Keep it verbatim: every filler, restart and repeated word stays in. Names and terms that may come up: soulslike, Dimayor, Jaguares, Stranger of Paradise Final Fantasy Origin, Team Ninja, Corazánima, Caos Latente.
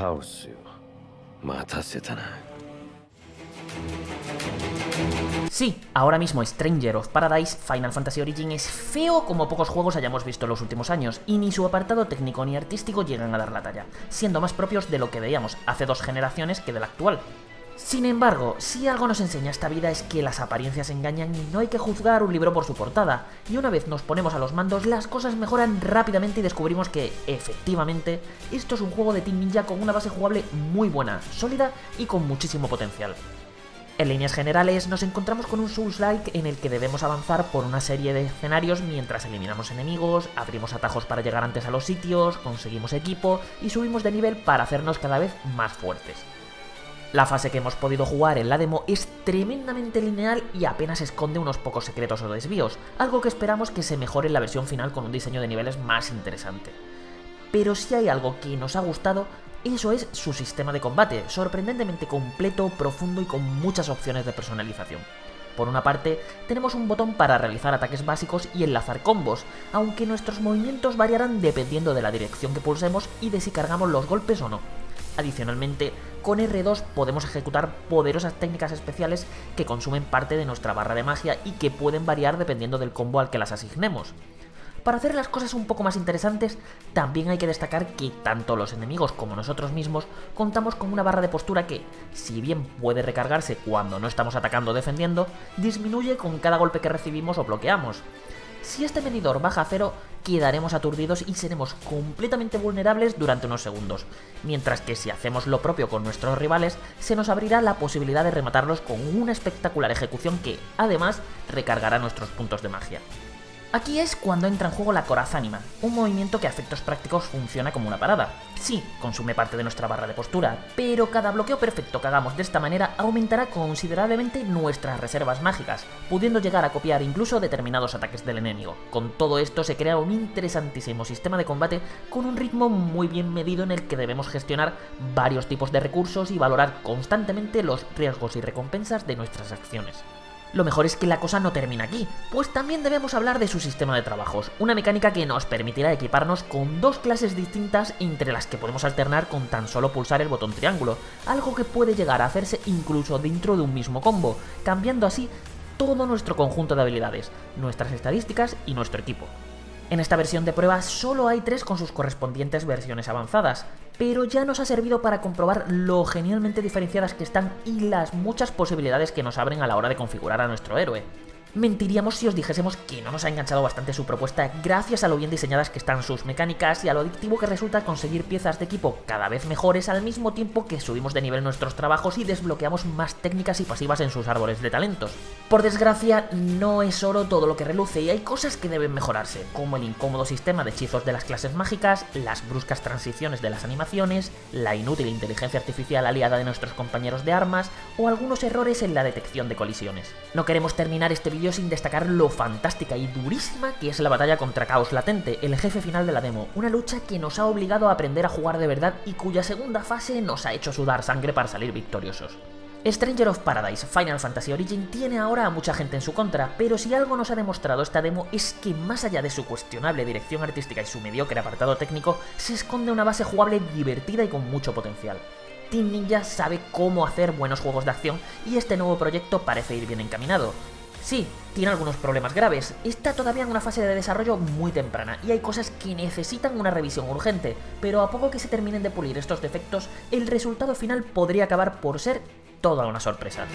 カオスよ。待たせたな。 Sí, ahora mismo Stranger of Paradise Final Fantasy Origin es feo como pocos juegos hayamos visto en los últimos años, y ni su apartado técnico ni artístico llegan a dar la talla, siendo más propios de lo que veíamos hace dos generaciones que del actual. Sin embargo, si algo nos enseña esta vida es que las apariencias engañan y no hay que juzgar un libro por su portada, y una vez nos ponemos a los mandos las cosas mejoran rápidamente y descubrimos que, efectivamente, esto es un juego de Team Ninja con una base jugable muy buena, sólida y con muchísimo potencial. En líneas generales, nos encontramos con un soulslike en el que debemos avanzar por una serie de escenarios mientras eliminamos enemigos, abrimos atajos para llegar antes a los sitios, conseguimos equipo y subimos de nivel para hacernos cada vez más fuertes. La fase que hemos podido jugar en la demo es tremendamente lineal y apenas esconde unos pocos secretos o desvíos, algo que esperamos que se mejore en la versión final con un diseño de niveles más interesante. Pero si hay algo que nos ha gustado, eso es su sistema de combate, sorprendentemente completo, profundo y con muchas opciones de personalización. Por una parte, tenemos un botón para realizar ataques básicos y enlazar combos, aunque nuestros movimientos variarán dependiendo de la dirección que pulsemos y de si cargamos los golpes o no. Adicionalmente, con erre dos podemos ejecutar poderosas técnicas especiales que consumen parte de nuestra barra de magia y que pueden variar dependiendo del combo al que las asignemos. Para hacer las cosas un poco más interesantes, también hay que destacar que tanto los enemigos como nosotros mismos contamos con una barra de postura que, si bien puede recargarse cuando no estamos atacando o defendiendo, disminuye con cada golpe que recibimos o bloqueamos. Si este medidor baja a cero, quedaremos aturdidos y seremos completamente vulnerables durante unos segundos, mientras que si hacemos lo propio con nuestros rivales, se nos abrirá la posibilidad de rematarlos con una espectacular ejecución que, además, recargará nuestros puntos de magia. Aquí es cuando entra en juego la Corazánima, un movimiento que a efectos prácticos funciona como una parada. Sí, consume parte de nuestra barra de postura, pero cada bloqueo perfecto que hagamos de esta manera aumentará considerablemente nuestras reservas mágicas, pudiendo llegar a copiar incluso determinados ataques del enemigo. Con todo esto se crea un interesantísimo sistema de combate con un ritmo muy bien medido en el que debemos gestionar varios tipos de recursos y valorar constantemente los riesgos y recompensas de nuestras acciones. Lo mejor es que la cosa no termina aquí, pues también debemos hablar de su sistema de trabajos, una mecánica que nos permitirá equiparnos con dos clases distintas entre las que podemos alternar con tan solo pulsar el botón triángulo, algo que puede llegar a hacerse incluso dentro de un mismo combo, cambiando así todo nuestro conjunto de habilidades, nuestras estadísticas y nuestro equipo. En esta versión de prueba solo hay tres con sus correspondientes versiones avanzadas, pero ya nos ha servido para comprobar lo genialmente diferenciadas que están y las muchas posibilidades que nos abren a la hora de configurar a nuestro héroe. Mentiríamos si os dijésemos que no nos ha enganchado bastante su propuesta gracias a lo bien diseñadas que están sus mecánicas y a lo adictivo que resulta conseguir piezas de equipo cada vez mejores al mismo tiempo que subimos de nivel nuestros trabajos y desbloqueamos más técnicas y pasivas en sus árboles de talentos. Por desgracia, no es oro todo lo que reluce y hay cosas que deben mejorarse, como el incómodo sistema de hechizos de las clases mágicas, las bruscas transiciones de las animaciones, la inútil inteligencia artificial aliada de nuestros compañeros de armas o algunos errores en la detección de colisiones. No queremos terminar este vídeo sin destacar lo fantástica y durísima que es la batalla contra Caos Latente, el jefe final de la demo, una lucha que nos ha obligado a aprender a jugar de verdad y cuya segunda fase nos ha hecho sudar sangre para salir victoriosos. Stranger of Paradise Final Fantasy Origin tiene ahora a mucha gente en su contra, pero si algo nos ha demostrado esta demo es que más allá de su cuestionable dirección artística y su mediocre apartado técnico, se esconde una base jugable divertida y con mucho potencial. Team Ninja sabe cómo hacer buenos juegos de acción y este nuevo proyecto parece ir bien encaminado. Sí, tiene algunos problemas graves, está todavía en una fase de desarrollo muy temprana y hay cosas que necesitan una revisión urgente, pero a poco que se terminen de pulir estos defectos, el resultado final podría acabar por ser toda una sorpresa.